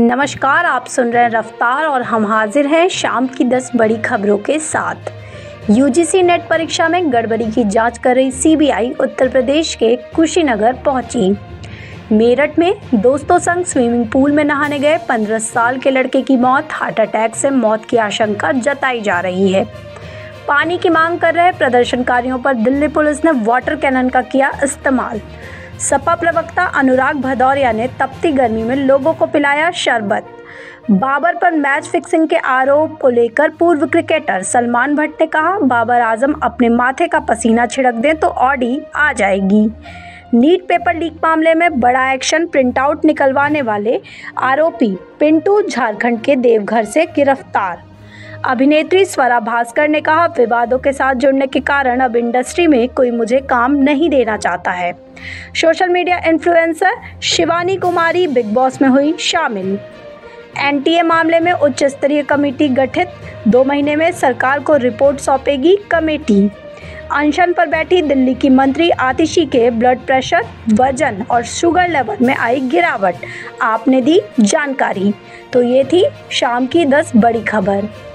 नमस्कार, आप सुन रहे हैं रफ्तार और हम हाजिर हैं शाम की 10 बड़ी खबरों के साथ। यूजीसी नेट परीक्षा में गड़बड़ी की जांच कर रही सीबीआई उत्तर प्रदेश के कुशीनगर पहुंची। मेरठ में दोस्तों संग स्विमिंग पूल में नहाने गए 15 साल के लड़के की मौत, हार्ट अटैक से मौत की आशंका जताई जा रही है। पानी की मांग कर रहे प्रदर्शनकारियों पर दिल्ली पुलिस ने वाटर कैनन का किया इस्तेमाल। सपा प्रवक्ता अनुराग भदौरिया ने तपती गर्मी में लोगों को पिलाया शरबत। बाबर पर मैच फिक्सिंग के आरोप को लेकर पूर्व क्रिकेटर सलमान भट्ट ने कहा, बाबर आजम अपने माथे का पसीना छिड़क दें तो ऑडी आ जाएगी। नीट पेपर लीक मामले में बड़ा एक्शन, प्रिंटआउट निकलवाने वाले आरोपी पिंटू झारखंड के देवघर से गिरफ्तार। अभिनेत्री स्वरा भास्कर ने कहा, विवादों के साथ जुड़ने के कारण अब इंडस्ट्री में कोई मुझे काम नहीं देना चाहता है। Social media influencer Shivani Kumari Bigg Boss में हुई शामिल। एनटीए मामले में उच्च स्तरीय कमेटी गठित, 2 महीने में सरकार को रिपोर्ट सौंपेगी कमेटी। अनशन पर बैठी दिल्ली की मंत्री आतिशी के ब्लड प्रेशर, वजन और शुगर लेवल में आई गिरावट। आपने दी जानकारी। तो ये थी शाम की 10 बड़ी खबर।